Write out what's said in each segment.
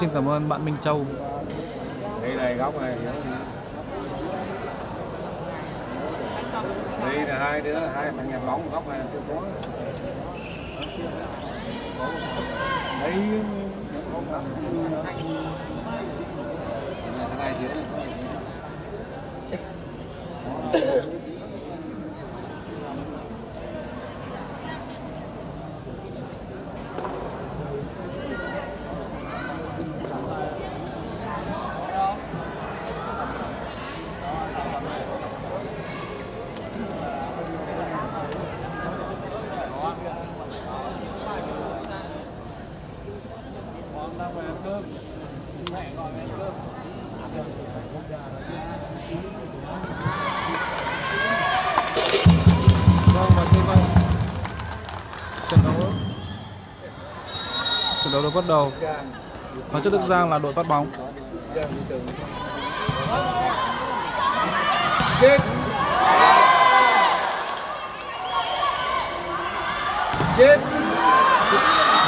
Xin cảm ơn bạn Minh Châu. Đây này, góc này. Đây là hai đứa, hai thằng nhà bóng góc này chưa có. Đấy, thằng này thiếu. Bắt đầu. Hóa Chất Đức Giang là đội phát bóng.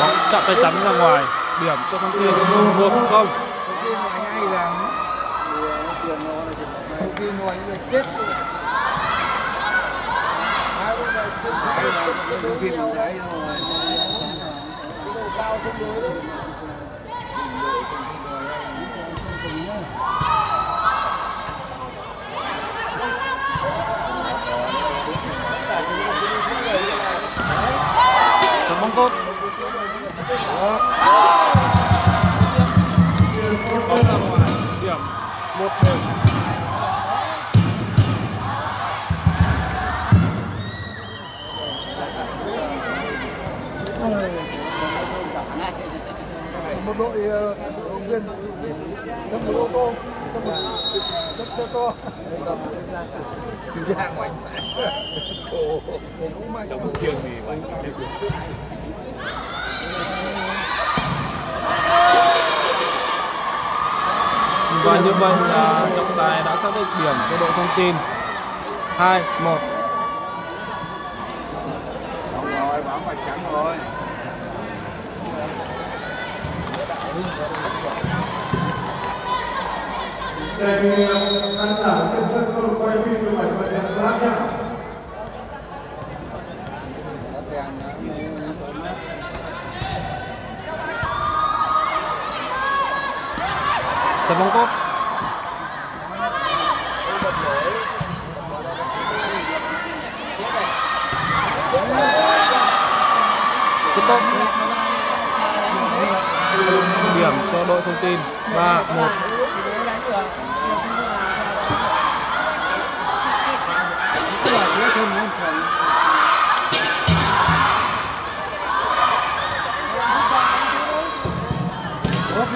Bóng chạm tay chắn ra ngoài, điểm cho Thông Tin. 1-0. Chấm bóng tốt. Bóng ra ngoài, điểm 1-0. Một đội ứng viên trong một ô tô, trong một xe to. Và như vậy là trọng tài đã xác định điểm cho đội Thông Tin. 2-1. Rồi, bóng vạch trắng rồi. Để mình khán giả xem sân không quay phim với mảnh vật đẹp lắm nhá. sân bóng cốt. Sân bóng điểm cho đội thông tin 3-1.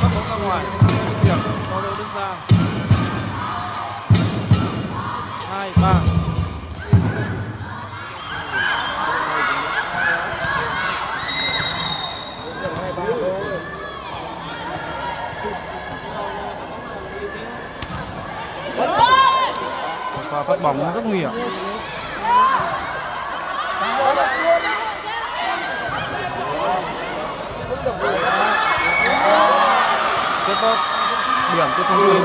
Sắp bóng ra ngoài, điểm cho đội Đức Giang 2-3. Và phát bóng rất nguy hiểm. Kết thúc điểm cho thông tin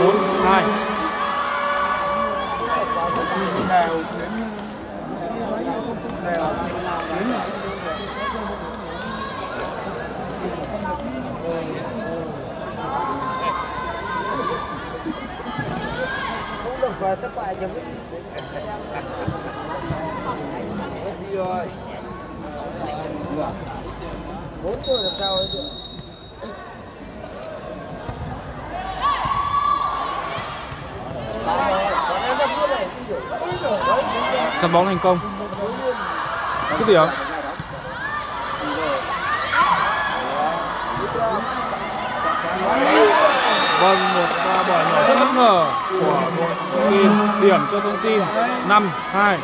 4-2. Và thất bại giống đi rồi. 4 tuổi làm sao đấy được. Chắn bóng thành công. Dứt điểm. Vâng, một bỏ nhỏ rất bất ngờ của đội thông tin, điểm cho thông tin 5-2.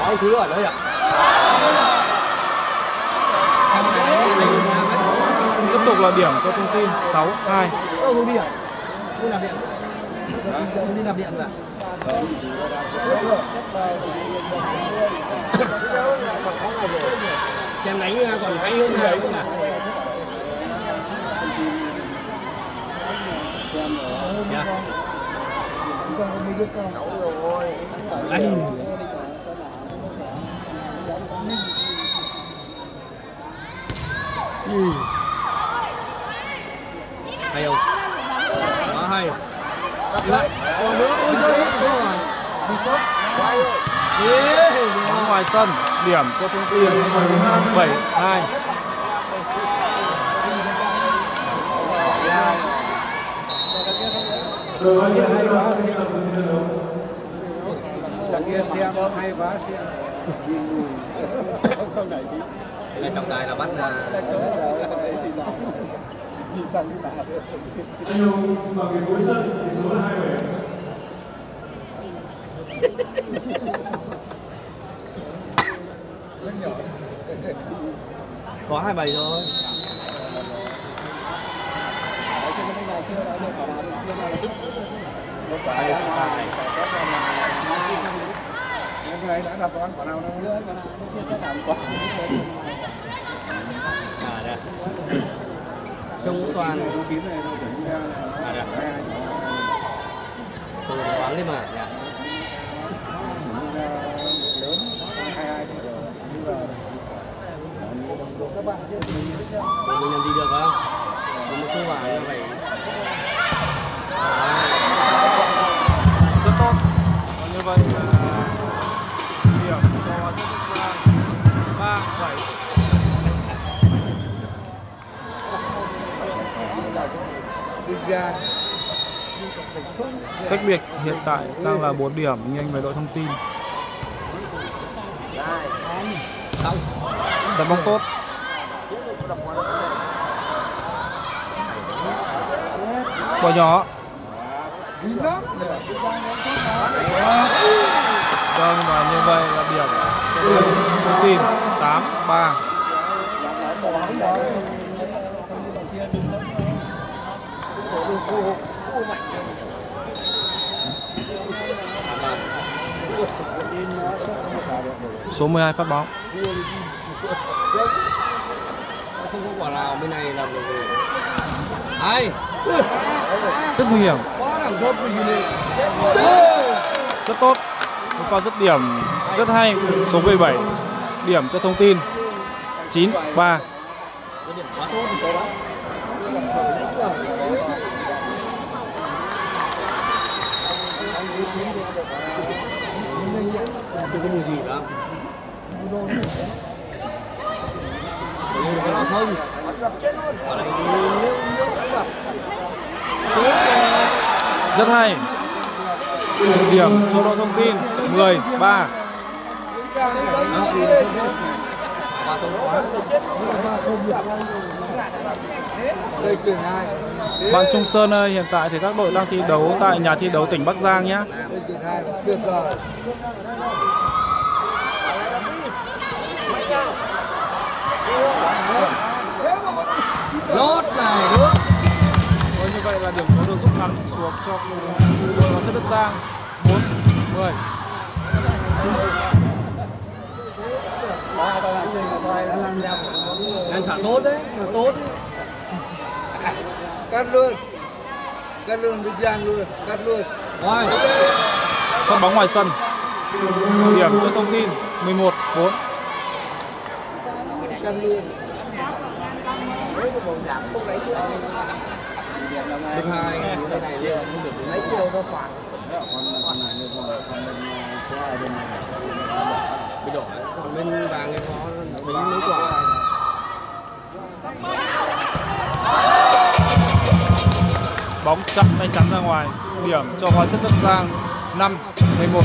Có thứ ở đấy ạ. Tiếp tục là điểm cho thông tin 6-2. Xem đánh còn hay hơn đấy mà. Hay không? Quá hay. Bóng ngoài sân, điểm cho thông tin 7-2. Cái trọng tài là bắt là anh Hùng vào cái cuối sân thì số là 27. Có 27 rồi. Hôm nay đã gặp con quả nào đâu nữa, sẽ làm quả. Trong toàn này, đoán lên mà. Mình làm gì được không? Mình không vào như vậy. Rất tốt. Còn như vậy là điểm cho Hóa Chất Đức Giang 3-7. Cách biệt hiện tại đang là 4 điểm nhanh về đội thông tin. Chắn bóng tốt. Quả nhỏ. Vâng, và như vậy là điểm thông tin 8-3. Số 12 phát bóng. Không có quả nào bên này làm được gì. Ai? Rất nguy hiểm. Rất tốt. Một pha dứt điểm rất hay. Số 17 điểm cho Thông Tin 9-3. Rất hay. Điểm cho đội Thông Tin 10-3. Bạn Trung Sơn ơi, hiện tại thì các đội đang thi đấu tại nhà thi đấu tỉnh Bắc Giang nhé. Lót này. Với như vậy là điểm số được rút ngắn xuống cho đội Hóa Chất Đức Giang 4-10. Đang trả tốt đấy, tốt đấy. Cắt luôn Đức Giang luôn, cắt luôn. Rồi. Phát bóng ngoài sân. Điểm cho Thông Tin 11-4. Cắt luôn. Bóng chặn tay chắn ra ngoài, điểm cho Hóa Chất Đức Giang 5-11.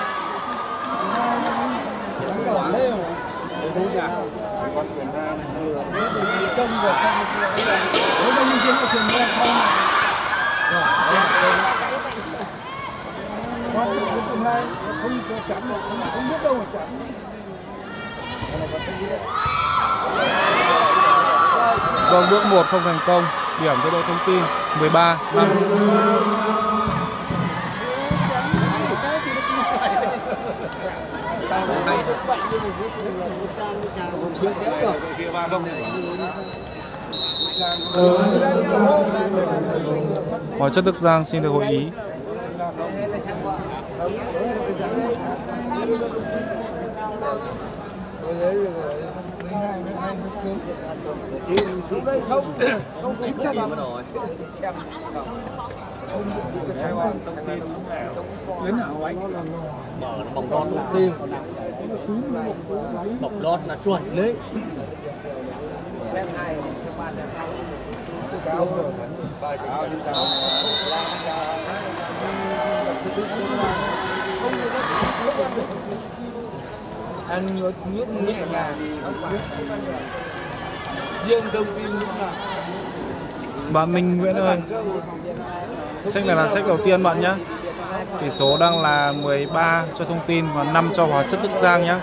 Vâng, bước 1 không thành công, điểm cho đội Thông Tin 13-5. Hóa Chất Đức Giang xin được hội ý. Bóng lót là chuẩn đấy. Xem 2, xem 3, xem 6. Cao rồi. Ăn nước nhẹ nhàng. Riêng Thông Tin cũng là. Bạn Minh Nguyễn ơi, sách này là sách đầu tiên bạn nhé. Tỷ số đang là 13 cho Thông Tin và 5 cho Hóa Chất Đức Giang nhé.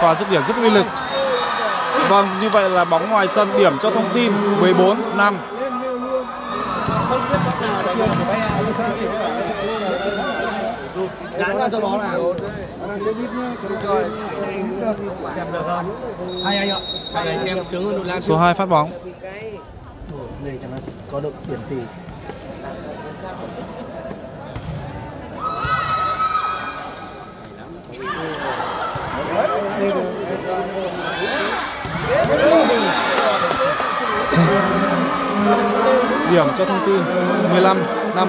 Pha dứt điểm rất uy lực. Vâng, như vậy là bóng ngoài sân, điểm cho Thông Tin 14-5. Số 2 phát bóng. Có được điểm tỷ. Điểm cho Thông Tin 15-5. 5.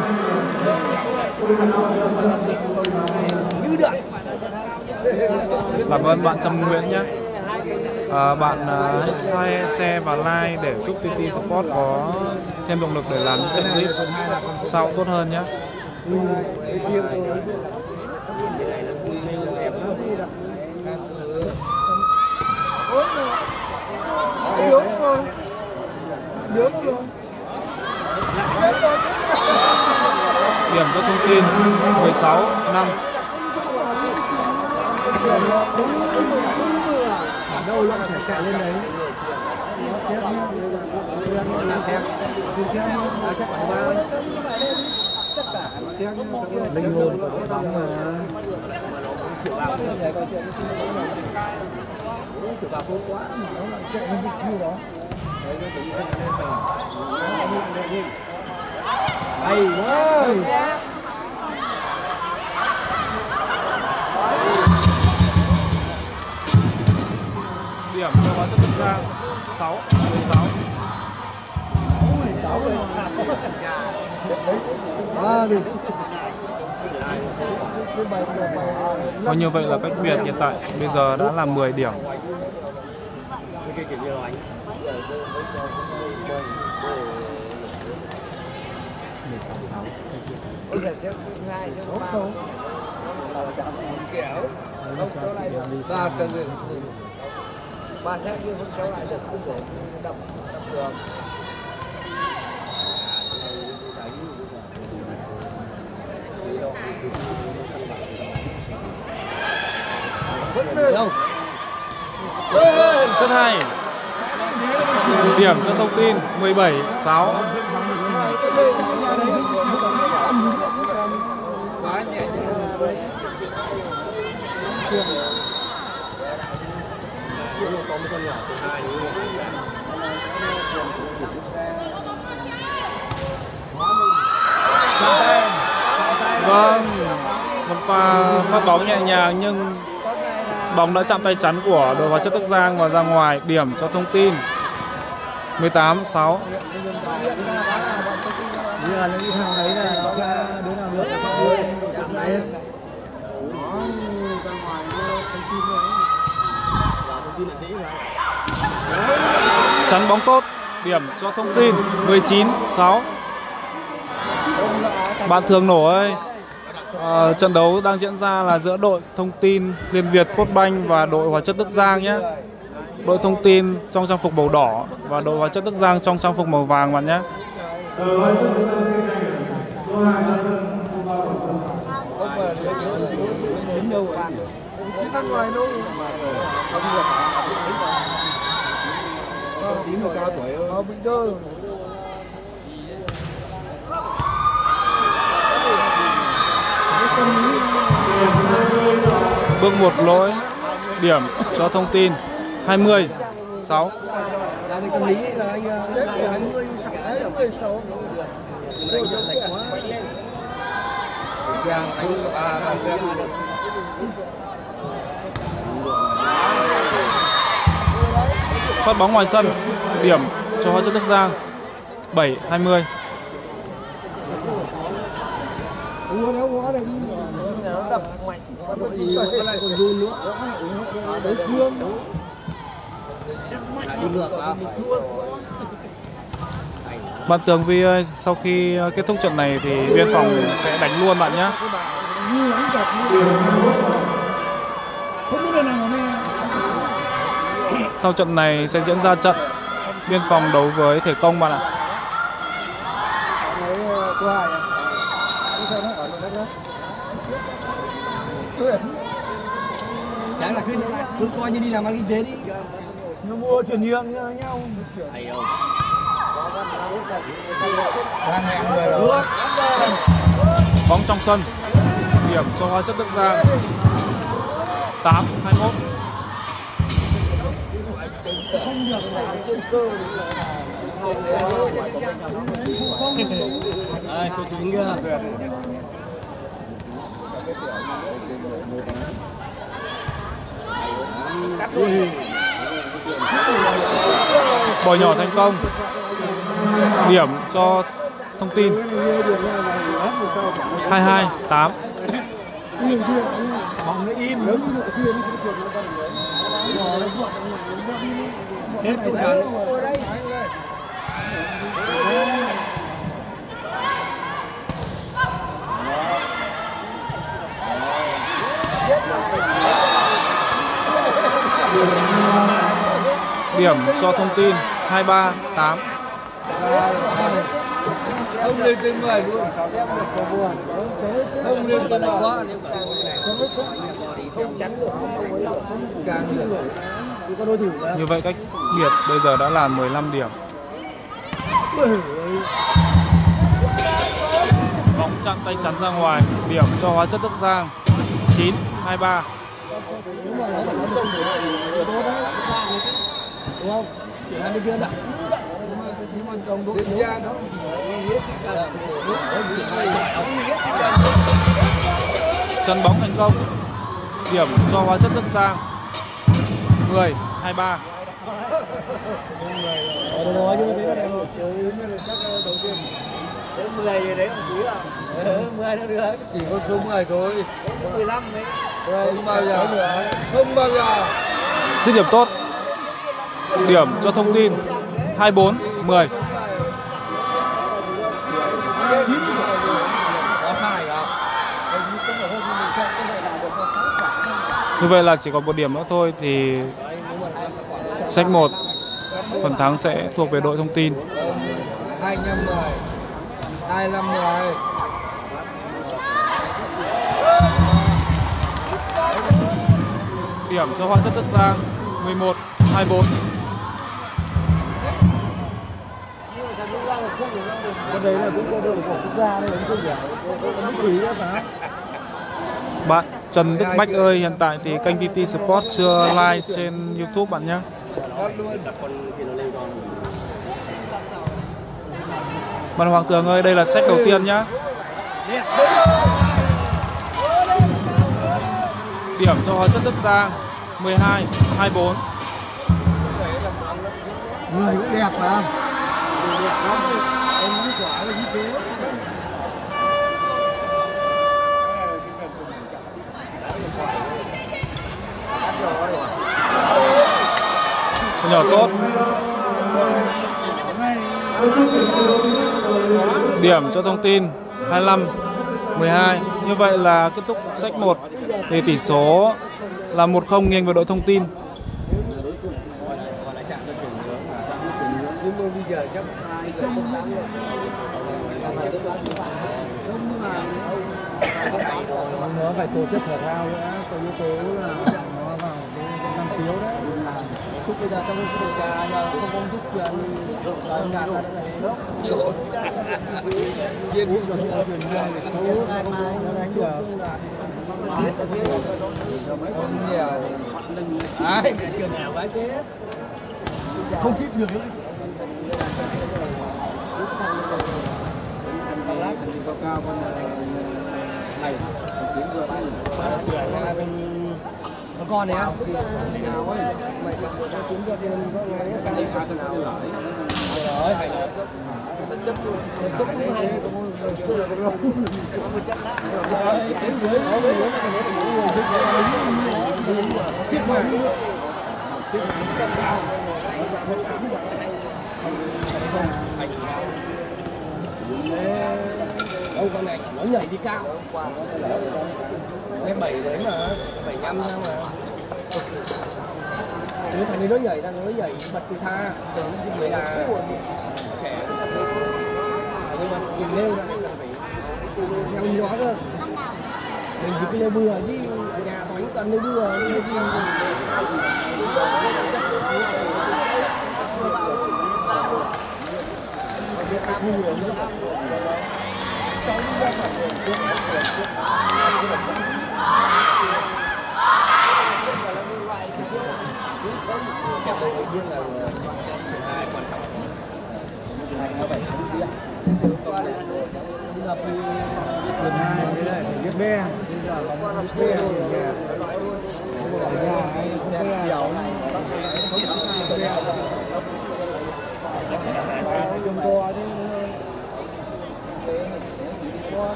Cảm ơn bạn Tâm Nguyễn nhé. Bạn hãy share và like để giúp TT Sport có thêm động lực để làm những clip sau tốt hơn nhé. Điểm cho thông tin 16 5. Đâu lại phải chạy lên đấy. Linh hồn của bóng mà. Chạy lên vị trí đó. Hay quá. Điểm cho Hóa Chất Đức Giang 6 16. Có như vậy là cách biệt hiện tại bây giờ đã là 10 điểm. Ba sẽ đưa con cháu lại được không thể đập tường. Sân 2. Điểm cho thông tin 17 6. Vâng, một phát bóng nhẹ nhàng nhưng bóng đã chạm tay chắn của đội Hóa Chất Đức Giang và ra ngoài. Điểm cho thông tin 18 6. Chắn bóng tốt. Điểm cho thông tin 19 6. Bạn Thường Nổ ơi, trận đấu đang diễn ra là giữa đội Thông tin Liên Việt Post Bank và đội Hóa Chất Đức Giang nhé. Đội Thông tin trong trang phục màu đỏ và đội Hóa Chất Đức Giang trong trang phục màu vàng bạn nhé. Bước một lỗi. Điểm cho thông tin 20 6. Phát bóng ngoài sân. Điểm cho Hóa Chất Đức Giang 7 20. Bạn Tường Vy ơi, sau khi kết thúc trận này thì Biên Phòng sẽ đánh luôn bạn nhé. Sau trận này sẽ diễn ra trận Biên Phòng đấu với Thể Công bạn ạ. Chẳng là cứ coi như đi làm ăn kinh tế đi, nó mua chuyển nhượng nhau. Bóng trong sân. Điểm cho Hóa Chất Đức Giang 8 21. Bỏ nhỏ thành công. Điểm cho thông tin 228. Bóng im. Điểm cho thông tin 238. Không lên tên người luôn. Không lên tên người. Như vậy cách biệt bây giờ đã là 15 điểm. Bóng chặn tay chắn ra ngoài. Điểm cho Hóa Chất Đức Giang 9-23. Chắn bóng thành công. Điểm cho Hóa Chất Đức Giang 10-23. Chỉ có số 10 thôi. 15 đấy. Không bao giờ. Dứt điểm tốt. Điểm cho thông tin 24-10. Như vậy là chỉ còn một điểm nữa thôi thì sách 1 phần thắng sẽ thuộc về đội thông tin. 25-10. Điểm cho Hóa Chất Đức Giang 11-24. Bạn Trần Đức Bách ơi, hiện tại thì kênh TT Sport chưa live trên YouTube bạn nhé. Bạn Hoàng Tường ơi, đây là set đầu tiên nhá. Điểm cho Hóa Chất Đức Giang 12-24. Người cũng đẹp mà. Nhỏ tốt. Điểm cho thông tin 25-12. Như vậy là kết thúc sách 1 thì tỷ số là 1-0 nghiêng về đội thông tin. Không chịu được. Con này á. Ông con này nó nhảy đi cao. Cái 7 đấy mà, 75 sao mà. Nếu thằng ấy nó nhảy bật từ tha. Tưởng như vậy là trẻ. Nhưng mà nhìn lêu ra là phải theo ý đó cơ. Mình thì cứ lêu bừa chứ nhà bánh toàn lêu bừa.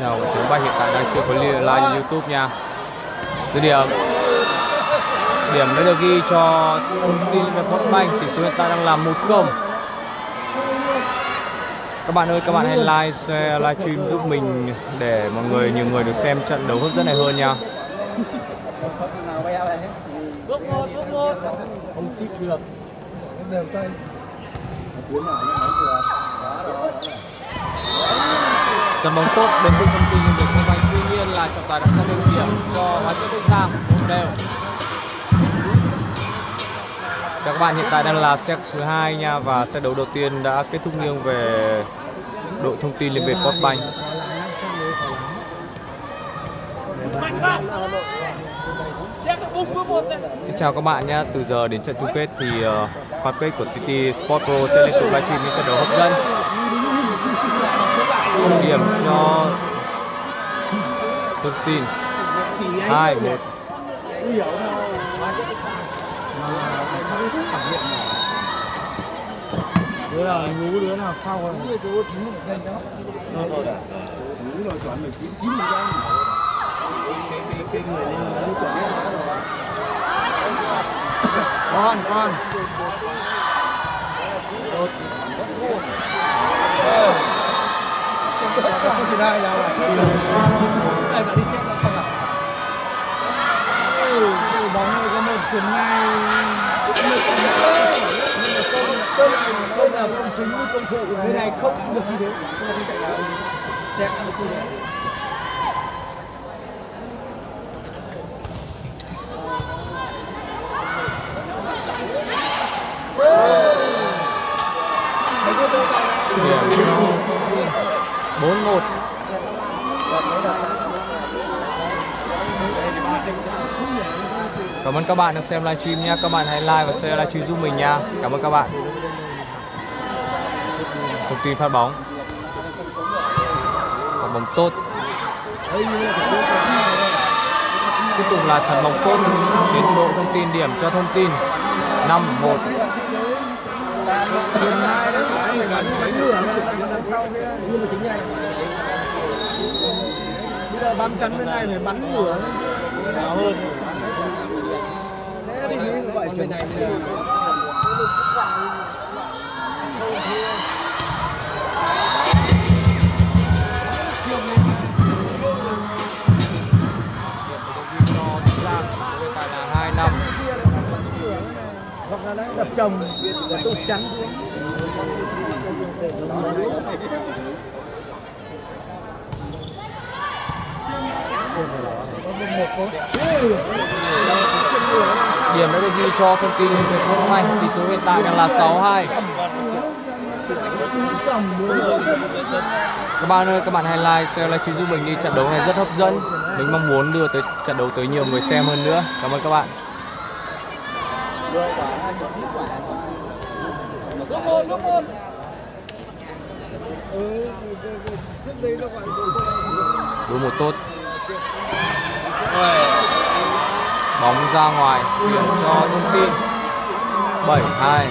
Chào chống Bách hiện tại đang chưa có live YouTube nha. Cái điểm đã được ghi cho Thông tin Liên Việt Post Bank, tỷ số hiện tại đang là 1-0. Các bạn ơi, các bạn hãy like, share, live stream giúp mình để mọi người, nhiều người được xem trận đấu hấp dẫn này hơn nha. Không chích được. Đều tay. Trận bóng tốt đến từ Công ty Liên Việt Post Bank, tuy nhiên là trọng tài đã xác định điểm cho Hóa Chất Đức Giang, một đều. Các bạn hiện tại đang là set thứ 2 nha, và set đấu đầu tiên đã kết thúc nghiêng về đội Thông tin Liên Việt Post Bank. Xin chào các bạn nha, từ giờ đến trận chung kết thì fanpage của TT Sport Pro sẽ liên tục livestream những trận đấu hấp dẫn. Điểm cho Thông tin 2-1. Đứa nào ngủ đứa nào sau rồi. Con. Bóng này có một chuyển ngay. Không là công chính như công thủ bên này không được như thế. Sẽ không được như thế. Điểm 4-1. Cảm ơn các bạn đã xem livestream nha. Các bạn hãy like và share livestream giúp mình nha. Cảm ơn các bạn. Thông tin phát bóng. Còn bóng tốt. Tiếp tục là trận bóng tốt đến từ đội Thông tin, điểm cho Thông tin 5-1. Bây giờ bám chắn bên này để bắn lửa cao hơn. Thế thì như vậy chuyện này thì hoặc là đập chồng để tôi chắn xuống. Điểm đã được ghi cho Thông tin Liên Việt Post Bank, tỷ số hiện tại đang là 6-2. Các bạn ơi, các bạn hãy like, share, livestream giúp mình đi, trận đấu này rất hấp dẫn. Mình mong muốn đưa tới trận đấu tới nhiều người xem hơn nữa. Cảm ơn các bạn. Đúng rồi. Đúng một tốt. Bóng ra ngoài, điểm cho Thông tin 7-2.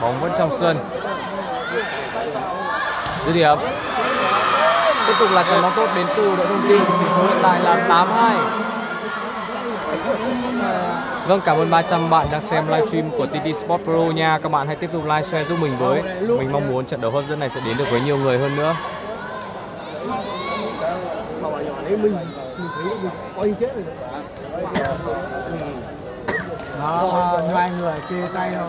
Bóng vẫn trong sân. Dứt điểm. Tiếp tục là trận bóng tốt đến từ đội Thông tin, tỷ số hiện tại là 8-2. Vâng, cảm ơn 300 bạn đang xem livestream của TT Sport Pro nha. Các bạn hãy tiếp tục like, share giúp mình với. Mình mong muốn trận đấu hấp dẫn này sẽ đến được với nhiều người hơn nữa. Mình coi chết rồi. Đó, ngoài người kia tay thôi.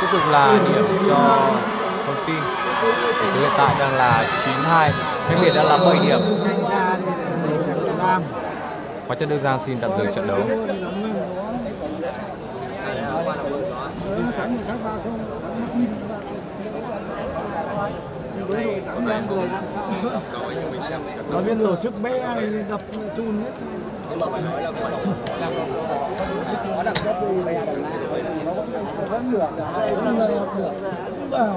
Tiếp tục là điểm cho Thông tin. Tỷ số hiện tại đang là 9-2, cách biệt đã là 7 điểm. Hóa chất Đức Giang xin tạm dừng trận đấu. Nói viên tổ chức bé đập chun hết. Hôm nay qua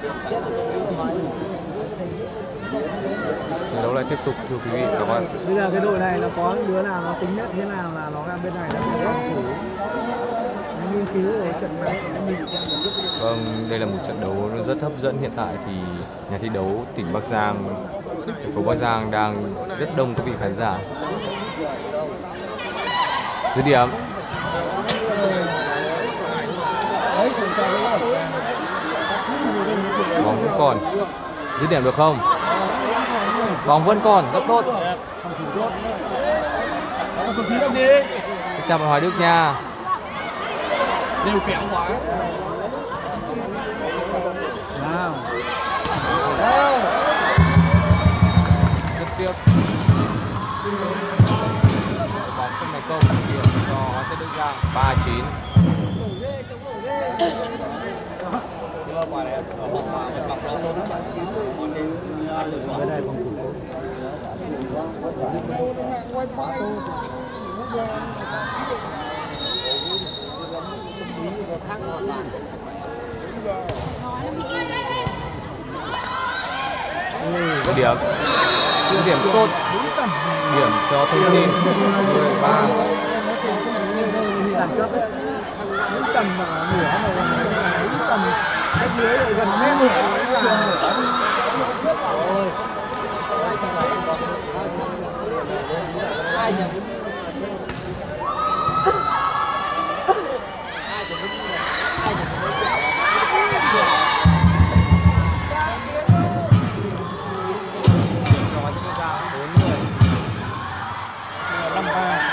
được trận đấu lại tiếp tục thưa quý vị và các bạn. Bây giờ cái đội này nó có đứa nào nó tính nhất thế nào là nó ra bên này nó nghiên cứu về trận đấu. Vâng, đây là một trận đấu rất hấp dẫn. Hiện tại thì nhà thi đấu tỉnh Bắc Giang, thành phố Bắc Giang đang rất đông quý vị khán giả. Dứt điểm. Bóng vẫn còn. Dứt điểm được không? Bóng vẫn còn, rất tốt. Chào mừng Hoài Đức nha. Điều khéo quá. Rất tiếc. Bóng sân thành công điểm cho Hóa Chất Đức Giang 3-9. Điểm tốt, điểm cho Thông Tin 13. Tầm dưới gần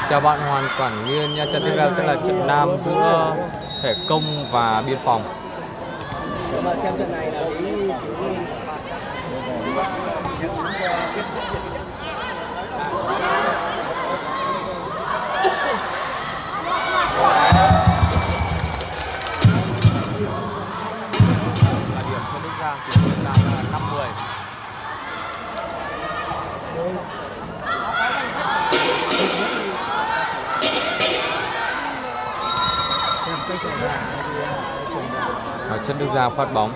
chào bạn Hoàn Quản Nguyên nha. Trận tiếp theo sẽ là trận nam giữa Thể Công và Biên Phòng. Mà xem trận này là điểm cho Đức Giang, thì hiện tại là 5-10. Hóa Chất Đức Giang phát bóng.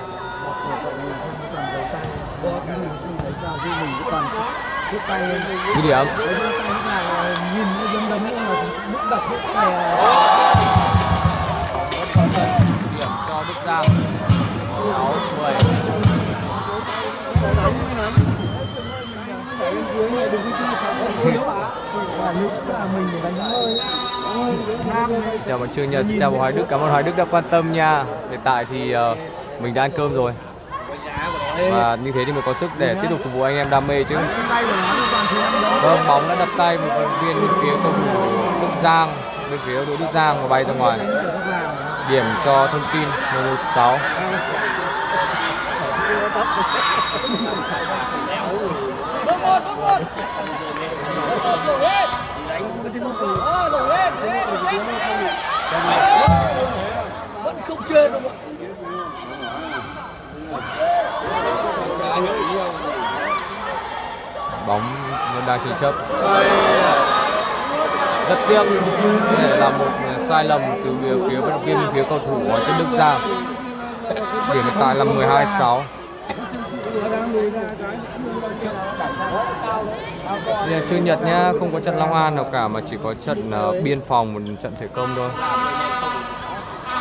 Dứt điểm. Điểm cho Đức Giang 6-10. Chào mừng Trường Nhật, chào mừng Hoài Đức, cảm ơn Hoài Đức đã quan tâm nha. Hiện tại thì mình đã ăn cơm rồi. Và như thế thì mới có sức để tiếp tục phục vụ anh em đam mê chứ. Vâng, bóng đã đặt tay một vận viên bên phía cầu thủ Đức Giang, bên phía đội Đức Giang và bay ra ngoài. Điểm cho Thông Tin 16. Vẫn không chơi được. Bóng vẫn đang tranh chấp. Rất tiếc, đây là một sai lầm từ phía vận viên phía cầu thủ Hóa Chất Đức Giang. Điểm hiện tại là 12-6. Chưa Nhật nhá, không có trận Long An nào cả mà chỉ có trận Biên Phòng, một trận Thể Công thôi.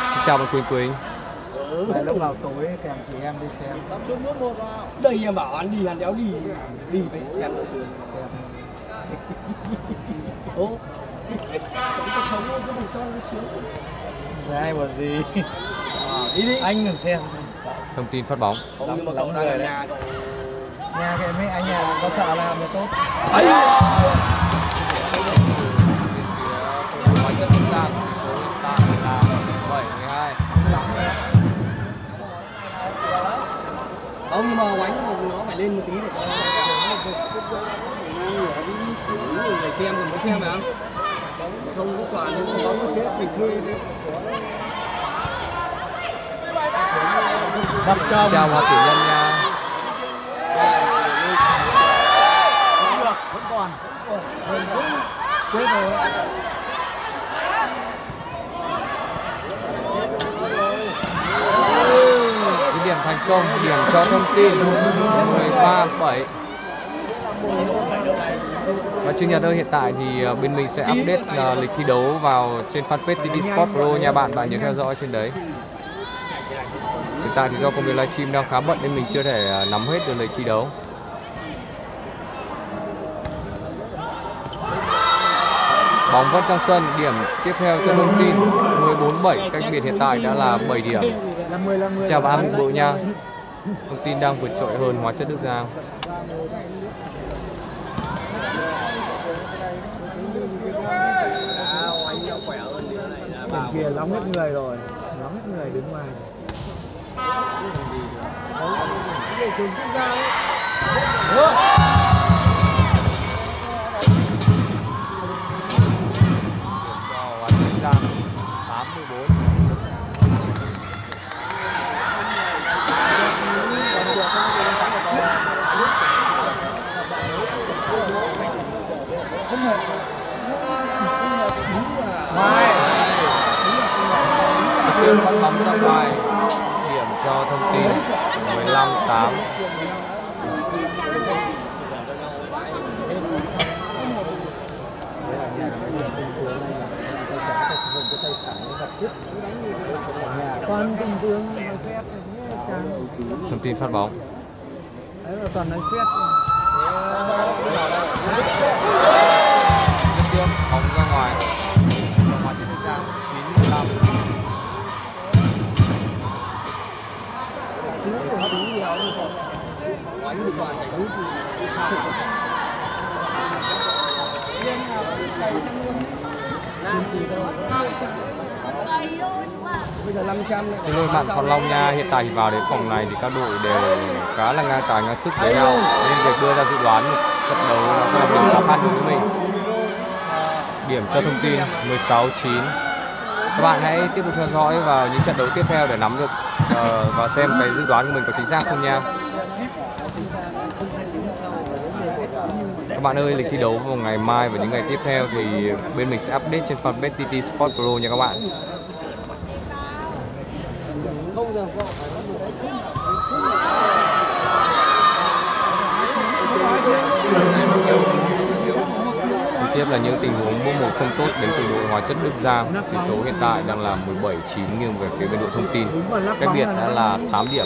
Xin chào bạn Quỳnh Quỳnh. Lúc nào tối kèm chị em đi xem. Đây em bảo anh đi, anh đéo đi. Đi phải xem được rồi. Ô. Ai mà gì. Đi đi. Anh đừng xem. Thông Tin phát bóng. Không nhưng mà cậu đang ở nhà cậu. Nhà cái mấy anh nhà có sợ làm được tốt. Ấy. Hóa Chất Đức Giang số hiện tại là Không, nhưng mà quánh nó phải lên một tí để cho để xem, còn có xem phải không? Không có quả, không có chết thì thôi. Bắt trong. Chào Hòa Tiểu Nhân nha. Vẫn còn. Chết rồi. Cái điểm thành công, điểm cho Thông Tin 13,7. Và Trường Nhật ơi, hiện tại thì bên mình sẽ update lịch thi đấu vào trên fanpage TT Sport Pro nha bạn, bạn nhớ theo dõi trên đấy. Hiện tại thì do công việc livestream đang khá bận nên mình chưa thể nắm hết được lịch thi đấu. Bóng vẫn trong sân, điểm tiếp theo cho Thông Tin 14-7, cách biệt hiện tại đã là 7 điểm. Chào bạn Mục Độ nha. Thông Tin đang vượt trội hơn Hóa Chất Đức Giang. Kìa nóng hết người rồi, nóng hết người đứng ngoài. Phát bóng ra ngoài, điểm cho Thông Tin 15-8. Thông Tin phát bóng. Bóng ra ngoài. Xin lỗi bạn Phạm Long nha, hiện tại vào đến phòng này thì các đội đều khá là ngang tài ngang sức với nhau nên việc đưa ra dự đoán một trận đấu nó sẽ là điều khó khăn đối với mình. Điểm cho Thông Tin 16-9. Các bạn hãy tiếp tục theo dõi vào những trận đấu tiếp theo để nắm được và xem cái dự đoán của mình có chính xác không nha. Các bạn ơi, lịch thi đấu vào ngày mai và những ngày tiếp theo thì bên mình sẽ update trên fanpage TT Sport Pro nha các bạn. Tiếp tiếp là những tình huống bóng một không tốt đến từ đội Hóa Chất Đức Giang. Tỷ số hiện tại đang là 17-9 nghiêng về phía bên đội Thông Tin. Cách biệt đã là 8 điểm.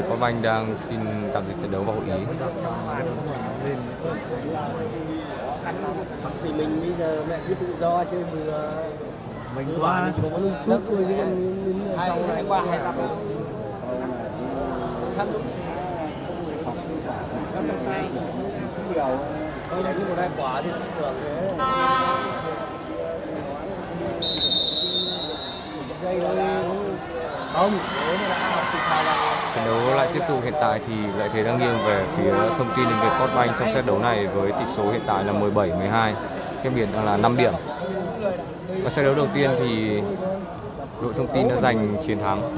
Post Bank đang xin tạm dừng trận đấu vào hội ý. Thì mình bây giờ mẹ cứ tự do chứ vừa mình qua chút thôi, sau này qua 2 năm sắp lúc này cũng nhiều thôi, như một hai quả thì cũng được thế. Không, trận đấu lại tiếp tục, hiện tại thì lợi thế đang nghiêng về phía Thông tin Liên Việt Post Bank trong set đấu này với tỷ số hiện tại là 17-12, cách biệt đang là 5 điểm. Và set đấu đầu tiên thì đội Thông tin đã giành chiến thắng.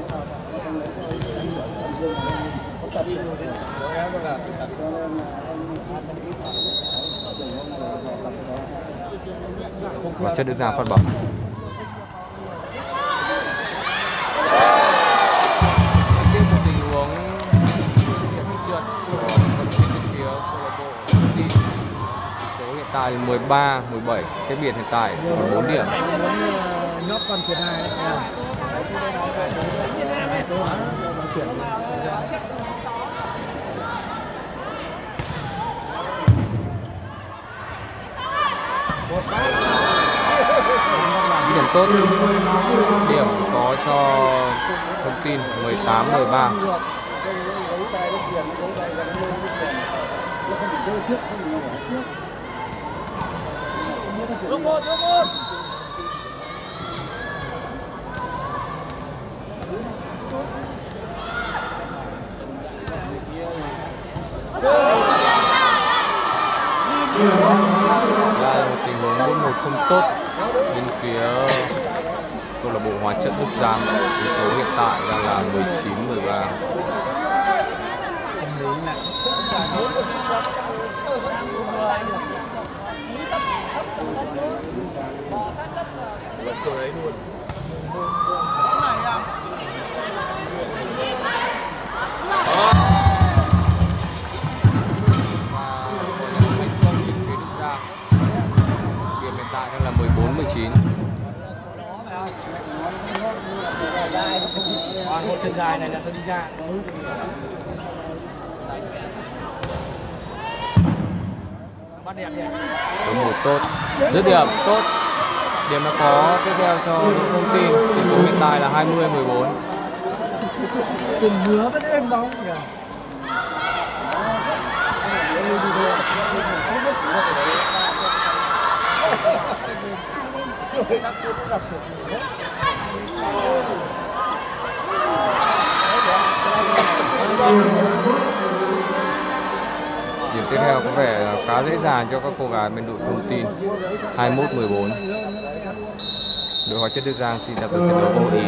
Hóa Chất Đức Giang phát bóng. Tại 13, 17, cái biệt hiện tại còn 4 điểm. Điểm tốt, điểm có cho Thông tin 18, 13. Đúng một. Là một tình huống 4-1 không tốt bên phía câu lạc bộ Hóa Chất Đức Giang. Tỷ số hiện tại đang là 19-13. Điểm hiện tại đang là 14-19. Chân dài này là tôi đi ra. Điểm tốt, dứt điểm tốt. Điểm đã có tiếp theo cho Thông tin. Tỷ số hiện tại là 20-14. Từng hứa vẫn êm bóng nhỉ. Điểm tiếp theo có vẻ khá dễ dàng cho các cô gái bên đội Thông tin. 21-14. Đội Hóa Chất Đức Giang xin ra cuộc trận đấu vô ý.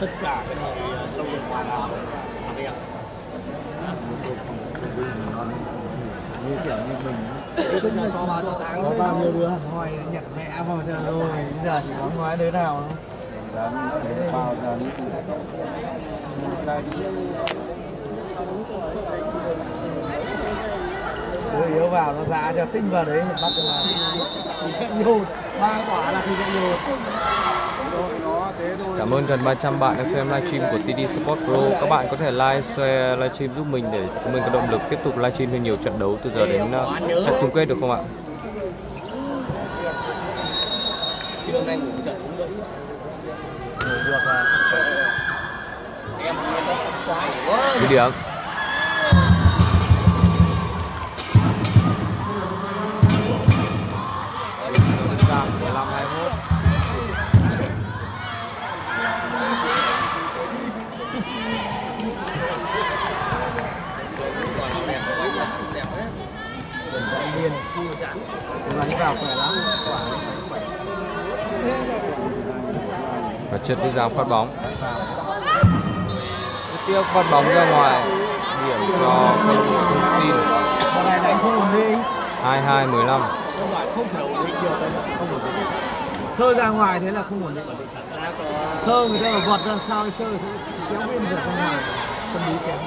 Tất cả cái này như kiểu như mình có bao nhiêu đứa hỏi Nhật mẹ vào giờ rồi, bây giờ chỉ có nói đứa nào đứa yếu vào nó giá cho tinh vào đấy, bắt được vào 3 quả là thì nhô. Cảm ơn gần 300 bạn đã xem livestream của TT Sport Pro. Các bạn có thể like, share livestream giúp mình để chúng mình có động lực tiếp tục livestream thêm nhiều trận đấu từ giờ đến trận chung kết được không ạ? Dứt điểm. Và Chất Đức Giang phát bóng. Tiếp theo phát bóng ra ngoài, điểm cho câu lạc bộ Thông tin. 22-15. Sơ ra ngoài thế là không ổn định. Sơ người ta vọt ra sao sơ chéo biên được không nào? Tâm lý kém.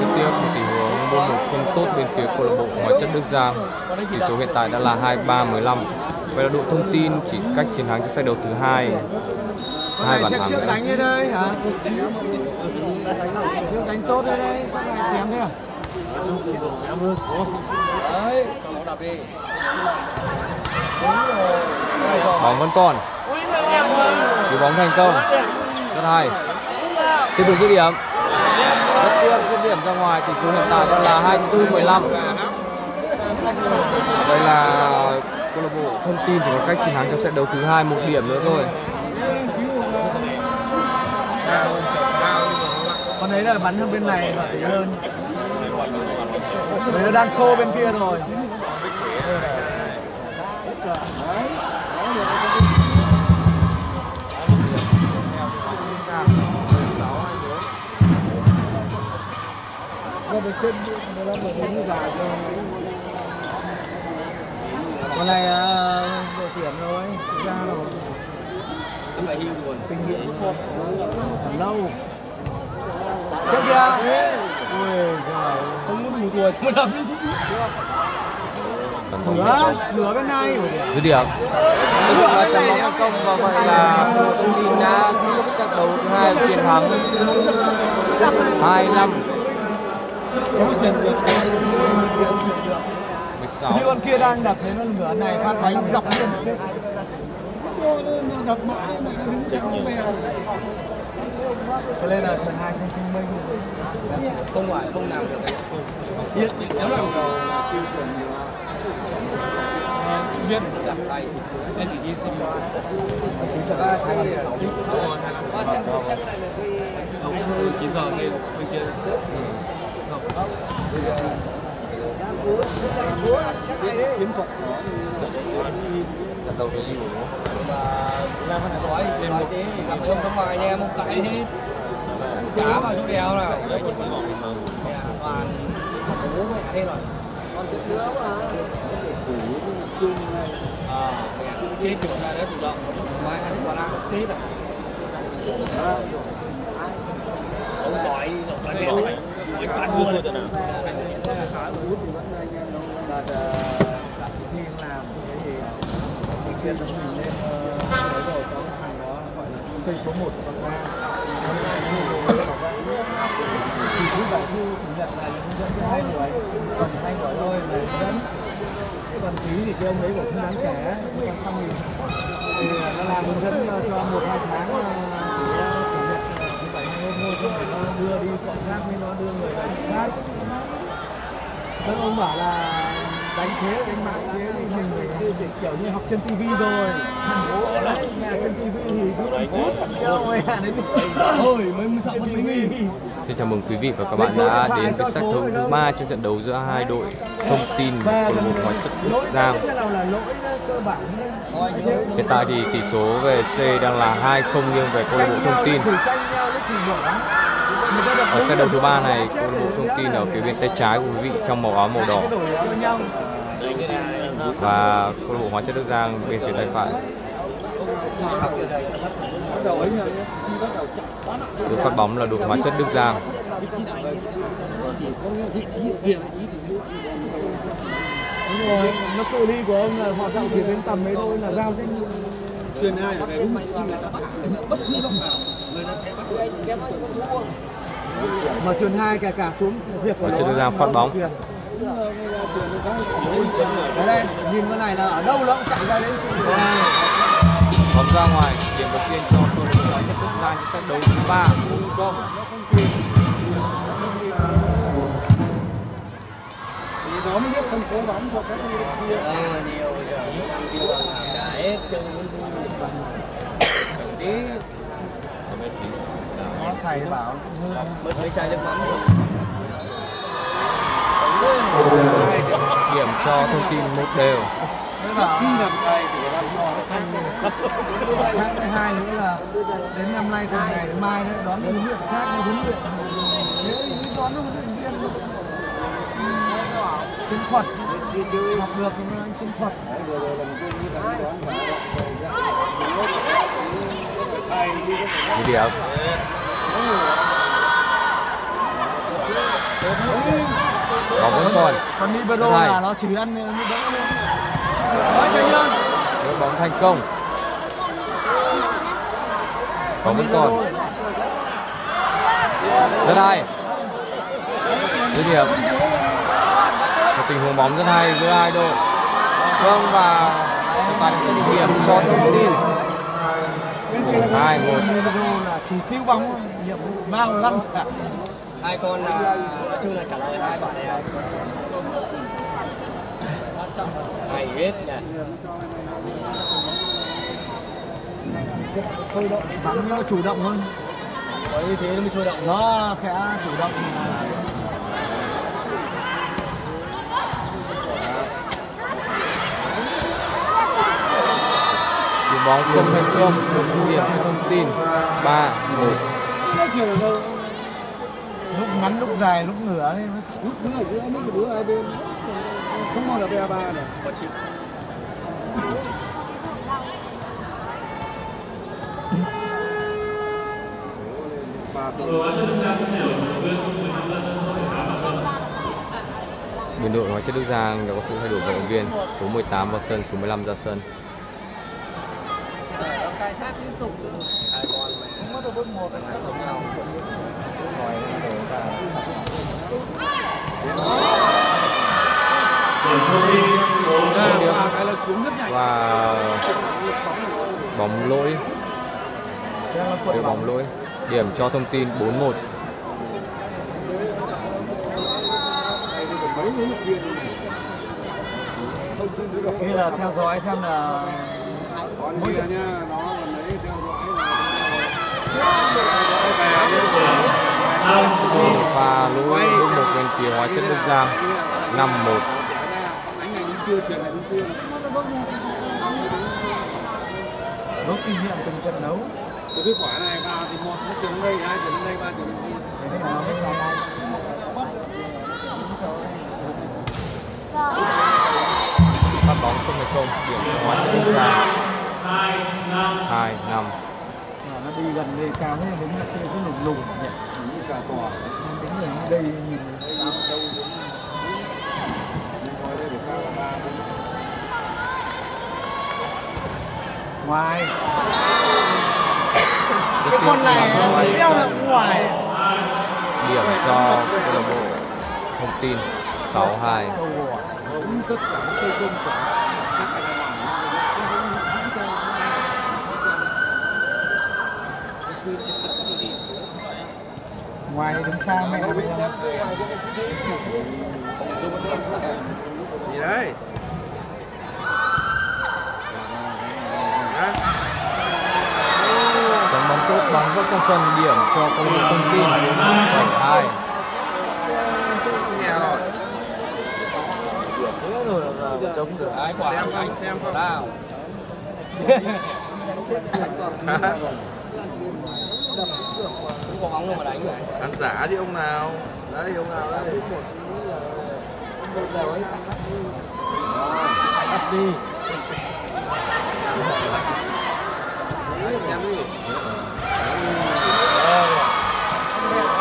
Tiếp theo một tình huống 4-1 không tốt bên phía câu lạc bộ Hóa Chất Đức Giang. Tỷ số hiện tại đã là 23-15. Vậy là đội thông tin chỉ cách chiến thắng trên set đầu thứ 2 bàn thắng. Trước đánh đây hả? Trước đánh tốt đây đây, kém thế à? Bóng vẫn còn. Cứu bóng thành công. Rất hay. Tiếp tục giữ điểm. Rất tiếc dứt điểm ra ngoài, tỷ số hiện tại đang là 24-15. Đây là câu lạc bộ thông tin thì có cách chiến thắng trong set đấu thứ 2, một điểm nữa thôi. Con đấy là bắn hơn bên này phải hơn. Đấy nó đang xô bên kia rồi. Con này đội tuyển rồi, ra rồi. Kinh nghiệm lâu. Tiếp ra. Ôi giời, không muốn một tuổi không lắm. Nửa bên này. Dứt điểm. Trong bóng thành công và vậy là thông tin đã kết thúc trận đấu thứ 2 chiến thắng 2-5. 16. Như con kia đang đập thế nó nửa này phát bánh dọc lên chứ. Đập mãi mà nó đứng trong bèo. Thế nên là phần 2 không thông minh. Không phải không làm được đấy. Biết nếu làm cầu là tiêu chuẩn nhiều. Biết giảm tay. Em chỉ đi sinh hoạt. Ba chắc là 6 thích. Ba chắc là ông thư 9 giờ nghe bên kia. Trận đầu thì xem một cảm ơn các bạn anh em một cái hết cá vào chỗ đèo nào toàn bố mẹ hết rồi con chết nữa mà chung chết kiểu này đấy chủ động mai ăn quả na chết à ông giỏi bạn mua rồi nào mình lên rồi số 1 còn phí thì cái ông ấy cũng không đáng kể thì nó làm hướng dẫn cho 1-2 tháng đưa đi cộng rác với nó đưa người đánh rác. Các ông bảo là đánh thế, đánh mạng thế, mình kiểu như học trên tivi rồi. Trên tivi thì cứ đánh cút, xin chào mừng quý vị và các bạn đã đến với sát đấu thứ 3 trong trận đấu giữa hai đội thông tin và câu lạc bộ Hóa Chất Đức Giang. Hiện tại thì tỷ số về C đang là 2-0 nghiêng về câu lạc bộ thông tin. Ở set đấu thứ 3 này, câu lạc bộ thông tin ở phía bên tay trái của quý vị trong màu áo màu đỏ và câu lạc bộ Hóa Chất Đức Giang bên phía tay phải. Đội phát bóng là đội Hóa Chất Đức Giang. Nó cự ly của ông là họ giao chỉ bên tầm mấy thôi là giao chứ. Truyền ai ở đây bất cứ lúc nào người ta sẽ bắt được cái mà truyền hai cả xuống việc của Đức Giang phát bóng. Ở đây nhìn cái này là ở đâu nó cũng chạy ra đến chuyền. Bóng ra ngoài, điểm đầu tiên cho câu lạc bộ Hóa Chất Đức Giang trong set đấu thứ 3. Nó mới biết không cố bóng cho các người kia. Nhiều giờ đấy chân thầy bảo mới thấy chai nước mắm. Điểm cho thông tin một đều. Khi làm thầy thì làm cho sang. Hai nữa là đến năm nay thằng này đến mai nữa đón huấn luyện khác nó huấn luyện. Nếu đón nó huấn luyện viên chiến thuật học được chiến thuật đi điểm. Bóng vẫn còn. Còn libero là nó chỉ ăn Đội bóng thành công. Bóng vẫn còn. Rất hay. Dứt điểm. Một tình huống bóng rất hay giữa hai đội. Vâng, và chúng ta sẽ dứt điểm cho Thông Tin. 1-2-1. Chỉ cứu bóng, nhiệm vụ bao lăng xả. Hai con nói chung là trả lời hai quả này hay hết nè. Sôi động bắn nó chủ động hơn. Có như thế nó mới sôi động, nó khẽ chủ động. Chuyền bóng không thành công, một điểm cho Thông Tin. 3-1. Lúc ngắn lúc dài lúc nửa, lúc nửa giữa lúc nửa hai bên. Không còn là BA3 này. Có chịu. Biên đội Hóa Chất Đức Giang đã có sự thay đổi vận động viên, số 18 vào sân, số 15 ra sân. Và bóng lỗi. Điều bóng lỗi. Điểm cho Thông Tin 4-1. Thế là theo dõi xem là mỗi lần nha, nó còn đấy theo dõi. Pha lỗi một bên phía Hóa Chất Đức Giang. 5-1. Rút kinh nghiệm từng trận đấu. Cái kết quả này 3 thì 1 nó chuyển đây, 2 chuyển đây, 3 chuyển đây. Thế là hết rồi. Phát bóng không thành công, điểm cho Hóa Chất Đức Giang. 2-5. Nó đi gần đây cao thế đúng là cái lủng lủng nhỉ. Những cả tòa. Những người ở đây nhìn thấy đâu đâu. Ngoài cái con này đeo là ngoài. Điểm cho câu lạc bộ Thông Tin 6-2. Ngoài đứng xa mẹ bây giờ. Gì đấy? Dáng bóng tốt, bóng rất trong sân, điểm cho câu lạc bộ Thông Tin 7-2. Nghe rồi. Thế rồi là chống được ai quả anh xem không? Nào. Không có bóng đâu mà đánh rồi. Khán giả đi ông nào. Đấy ông nào đấy. Bắt đi. Điểm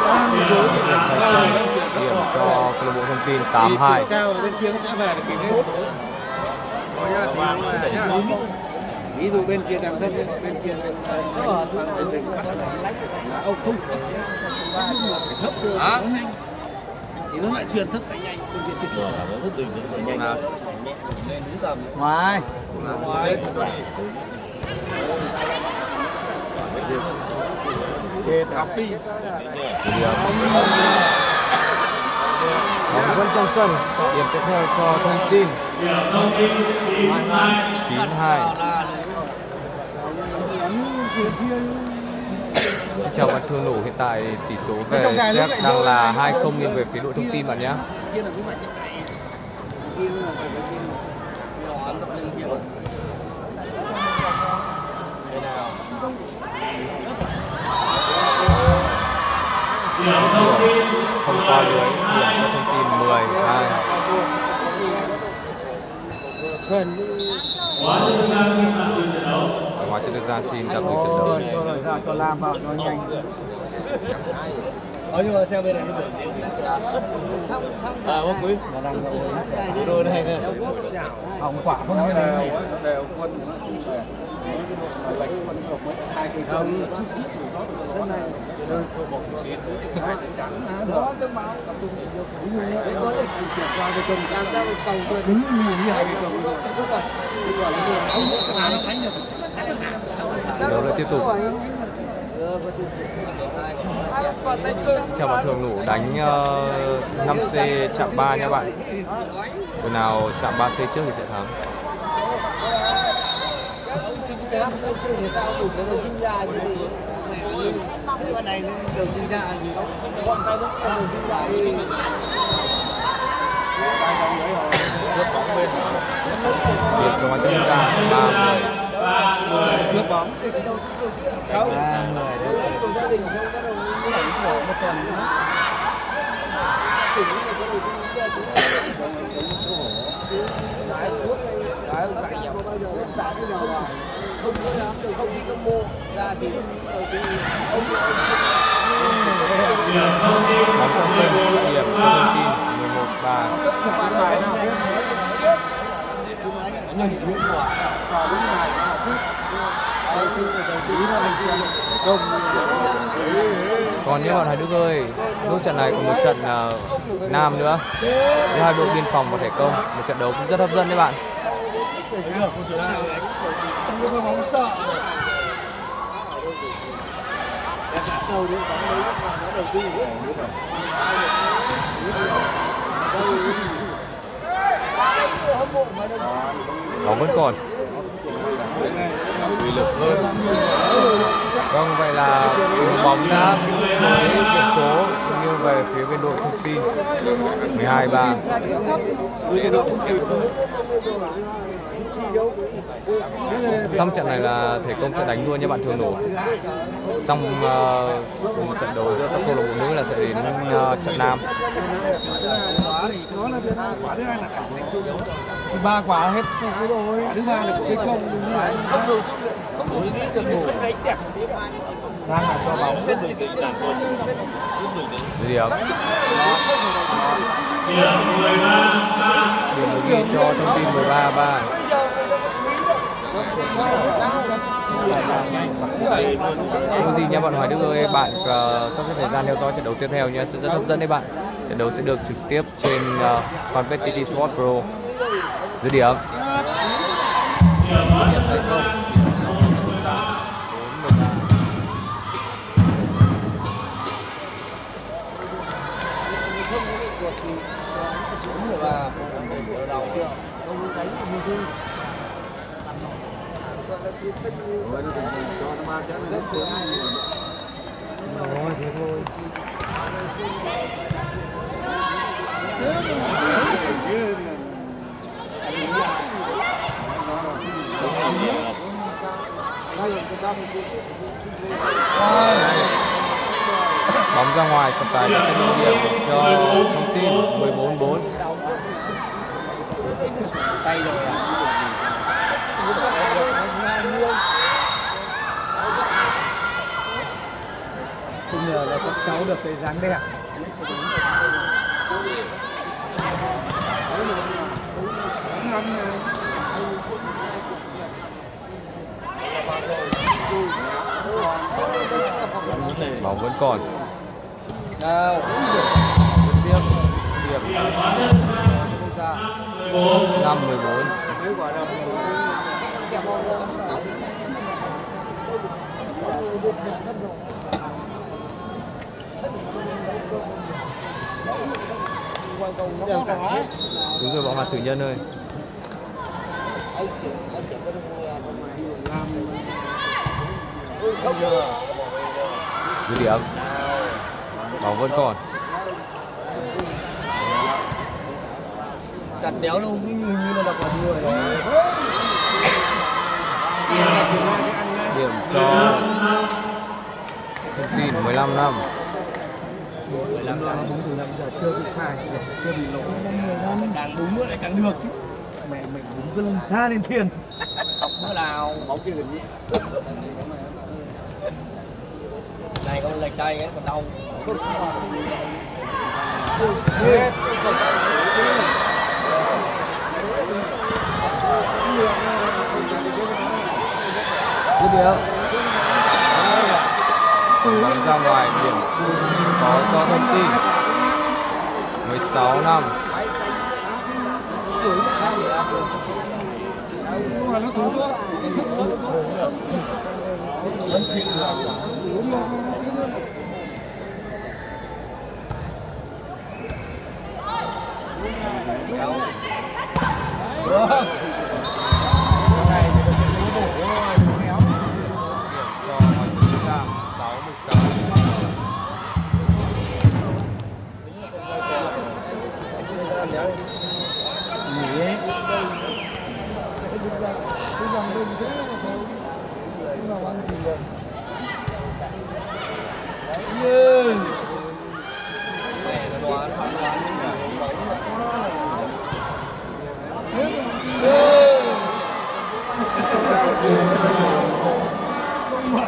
cho câu lạc bộ Thông Tin 8-2. Ví dụ bên kia đang thân, bên kia ông không thấp được thì nó lại truyền thấp nhanh. Ngoài. Học đi. Bóng vẫn trong sân. Điểm tiếp theo cho Thông Tin. 9-2. Chào bạn Thương Nổ, hiện tại tỷ số về Séc đang là 2-0 nghiêng về phía đội Thông Tin bạn nhé. Không qua lưới, điểm cho Thông Tin 10-2. Hóa Chất Đức Giang xin tạm dừng trận đấu. Cho lời ra, cho Lam vào, cho nhanh. Nhưng mà xe bên này nó được quý. Rồi này hỏng quả không đều quân đó là tiếp tục. Chào bạn Thường Lũ đánh 5C chạm 3 nha bạn. Người nào chạm 3C trước thì sẽ thắng. Điệp cho ngoài chúng ta 3 người. Cướp bóng thì cái đâu gia đình xong bắt đầu một tuần không có làm từ không đi combo ra thì ông còn như bọn Hoài Đức ơi, nốt trận này còn một trận nam nữa với hai đội Biên Phòng và Thể Công, một trận đấu cũng rất hấp dẫn đấy bạn. Bóng vẫn còn. Uy lực hơn. Vâng, vậy là bóng đã với điểm số như về phía bên đội thông tin 12-3. Xong trận này là Thể Công sẽ đánh luôn nha bạn Thường Lũ. Xong một trận đấu giữa các câu lạc bộ nữ là sẽ đến trận nam. Ba quả hết rồi. Thứ ba là Thể Công không đủ. Sang là cho bóng. Điểm cho thông tin 13-3. Có gì nha bạn Hoài Đức ơi, bạn sắp xếp thời gian theo dõi trận đấu tiếp theo nhé, sẽ rất hấp dẫn đấy bạn. Trận đấu sẽ được trực tiếp trên fanpage TT Sport Pro. Dứt điểm. Bóng ra ngoài, trọng tài đã xem điểm cho thông tin 14-4. Không ngờ là các cháu được cái dáng đẹp. Bóng vẫn còn. Đúng rồi, bọn Mặt Tử Nhân ơi. Dứt điểm. Bóng vẫn còn. Chặt đéo luôn, như là đập vào người. Điểm cho thông tin 15-5. 15-5 đúng từ 5 giờ chưa bị sai, chưa bị lỗi. Càng đúng nữa lại càng được. Mẹ mình đúng cứ tha lên thiên. Học bữa nào bóng kia gần nhỉ. Này con lệch tay ấy còn đau. Bắn ra ngoài biển có cho thông tin 16 năm.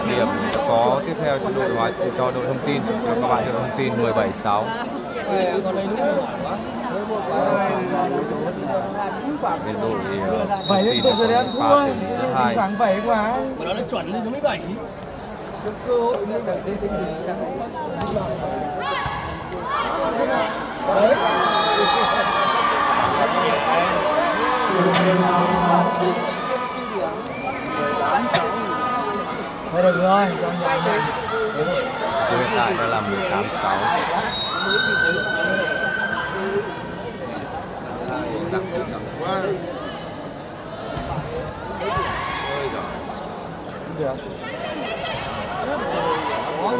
Điểm có tiếp theo cho đội hóa cho đội thông tin, cho các bạn đội thông tin 17-6. Bên đội thông tin phá xử lý rất hay. Mà nó đã chuẩn lên 47. Cơ hội mới phải tìm được thôi được rồi, con nhà này. Giờ hiện tại đã là 18-6. Được. Bóng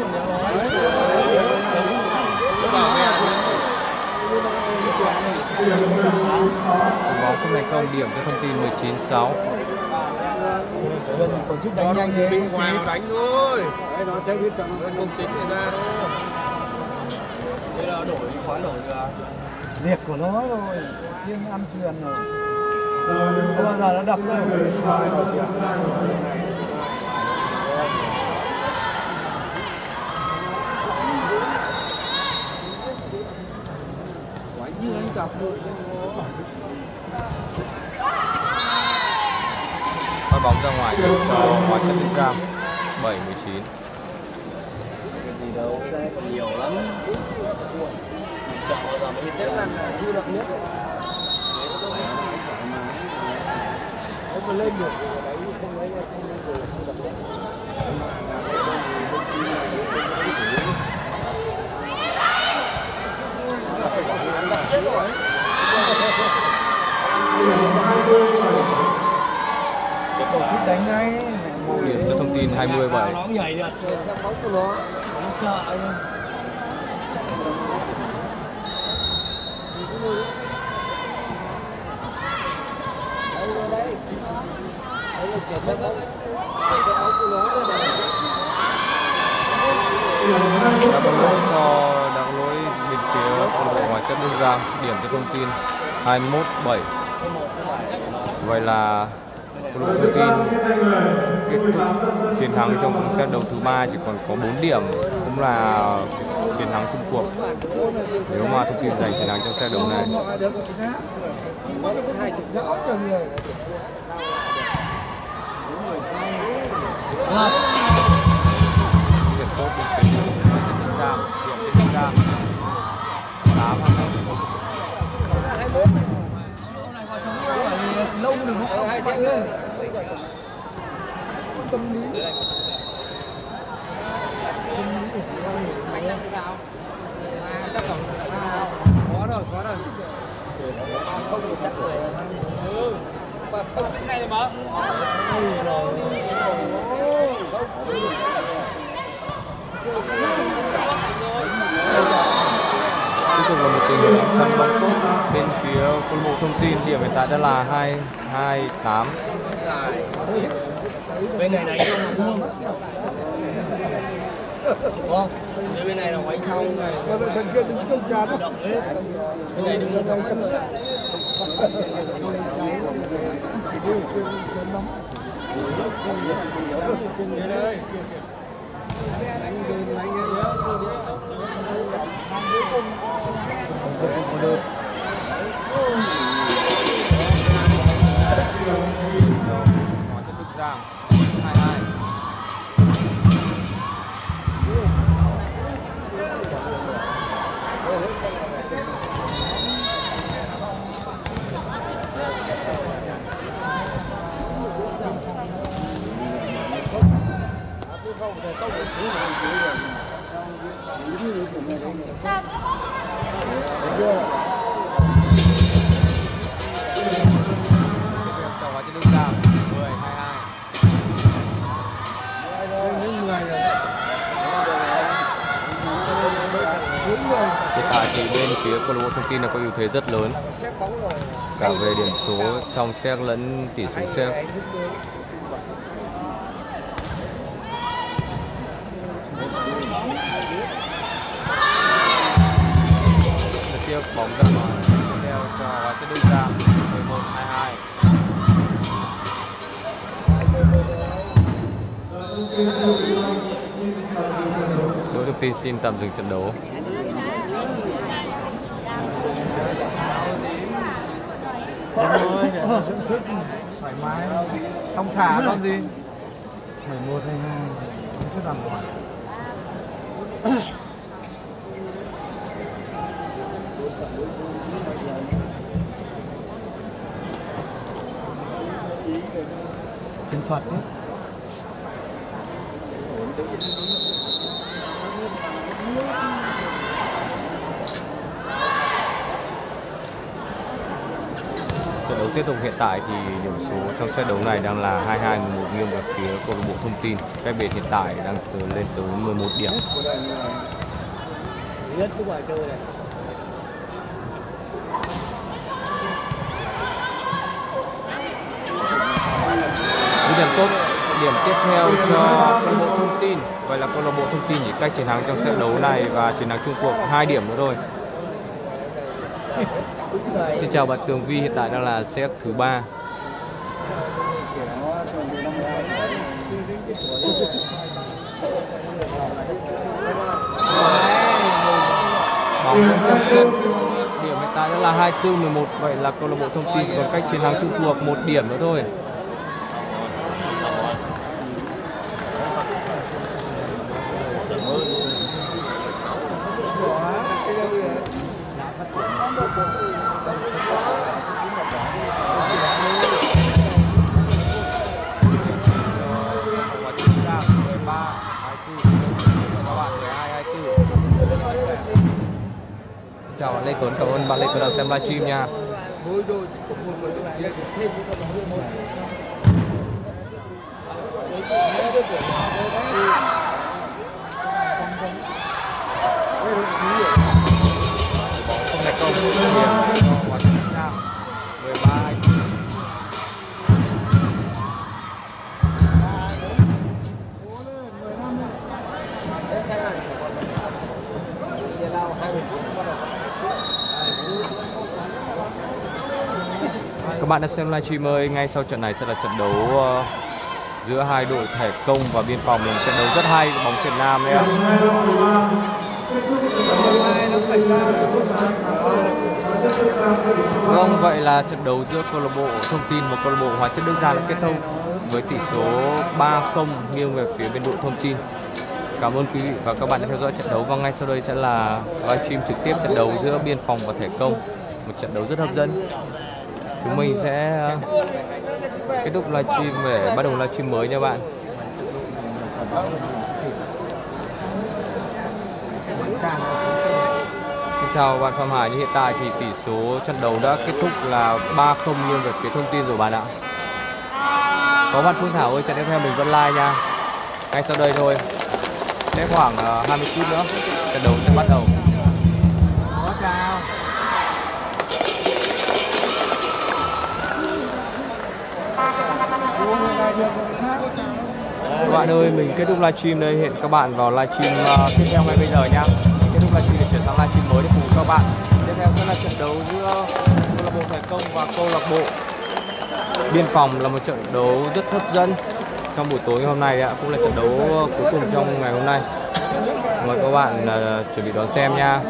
không thành công, điểm cho thông tin 19-6. Còn giúp đánh nhanh thế. Bên ngoài nó đánh thôi. Đấy, nó sẽ biết rằng công chính này ra thôi. Bây giờ đổi khóa đổi được. Liệt của nó rồi, riêng ăn truyền rồi. Không bao giờ nó đập ra. Như anh đọc rồi phát bóng ra ngoài cho Hóa Chất Đức Giang 7-19. Gì đâu nhiều lắm. Chậm vào mấy cái thu được nhất. Không lên được đấy không lấy không được. Chết rồi. Cái tổ chức đánh ngay. Điểm cho thông tin 27. Nó nhảy được. Bóng của nó. Nó sợ luôn. Đấy đấy. Đấy là chuyển bóng. Cái bóng của nó là đá cho Hóa Chất Đức Giang, điểm cho thông tin 21-7. Vậy là câu lạc bộ thông tin kết thúc chiến thắng trong cuộc set đầu thứ 3, chỉ còn có 4 điểm cũng là chiến thắng chung cuộc. Nếu mà thông tin giành chiến thắng trong set đấu này. Điểm tốt của Hóa Chất Đức Giang, điểm cho Đức Giang. Lâu đừng có hai chạy lên. Tâm lý. Mạnh lắm nào. Chắc tổng nào. Có rồi, có rồi. Không được chắc rồi. Ừ. Không cái này mà. Ôi rồi. Tiếp tục là một tình huống chăm bóng tốt bên phía câu lạc bộ thông tin, điểm hiện tại đã là 2-8. Bên này đánh không? Không. Bên này là quánh sau này. Bên kia đứng trong trà đó. Bên này đứng trong trà đó. Bên này đứng trong trà đó. Hiện tại thì bên phía câu lạc bộ Thông Tin là có ưu thế rất lớn cả về điểm số trong xét lẫn tỷ số xét. Tiếp bóng ra ngoài đeo cho Hóa Chất Đức Giang 11-22. Đội Thông Tin xin tạm dừng trận đấu. Thoải mái, thông thả con gì? 11-22. Chiến thuật đấy. Trận đấu tiếp tục. Hiện tại thì điểm số trong set đấu này đang là 22 một nghiêng về phía câu lạc bộ Thông Tin. Cách biệt hiện tại đang lên tới 11 điểm. Điểm tốt, điểm tiếp theo cho câu lạc bộ Thông Tin. Vậy là câu lạc bộ Thông Tin chỉ cách chiến thắng trong set đấu này và chiến thắng chung cuộc 2 điểm nữa thôi. Xin chào bạn Tường Vy, hiện tại đang là set thứ 3. Bóng trong set, điểm hiện tại đang là 24-11. Vậy là câu lạc bộ Thông Tin còn cách chiến thắng chung cuộc 1 điểm nữa thôi. Chào bạn Lê Tuấn, cảm ơn bạn Lê Tuấn đang xem livestream nha. Các bạn đã xem livestream ơi, ngay sau trận này sẽ là trận đấu giữa hai đội Thể Công và Biên Phòng, là trận đấu rất hay của bóng chuyền nam đấy ạ. Vâng, vậy là trận đấu giữa câu lạc bộ Thông Tin và câu lạc bộ Hóa Chất Đức Giang đã kết thúc với tỷ số 3-0 nghiêng về phía bên đội Thông Tin. Cảm ơn quý vị và các bạn đã theo dõi trận đấu, và ngay sau đây sẽ là livestream trực tiếp trận đấu giữa Biên Phòng và Thể Công, một trận đấu rất hấp dẫn. Chúng mình sẽ kết thúc livestream để bắt đầu livestream mới nha bạn. Xin chào bạn Phạm Hải, như hiện tại thì tỷ số trận đấu đã kết thúc là 3-0 nghiêng về phía Thông Tin rồi bạn ạ. Có bạn Phương Thảo ơi, trận tiếp theo mình vẫn like nha. Ngay sau đây thôi, sẽ khoảng 20 phút nữa trận đấu sẽ bắt đầu. Các bạn ơi, mình kết thúc livestream đây, hẹn các bạn vào livestream tiếp theo ngay bây giờ nha. Mình kết thúc livestream để chuyển sang livestream mới để cùng các bạn. Tiếp theo sẽ là trận đấu giữa câu lạc bộ Thể Công và câu lạc bộ Biên Phòng, là một trận đấu rất hấp dẫn. trong buổi tối hôm nay cũng là trận đấu cuối cùng trong ngày hôm nay. Mời các bạn chuẩn bị đón xem nha.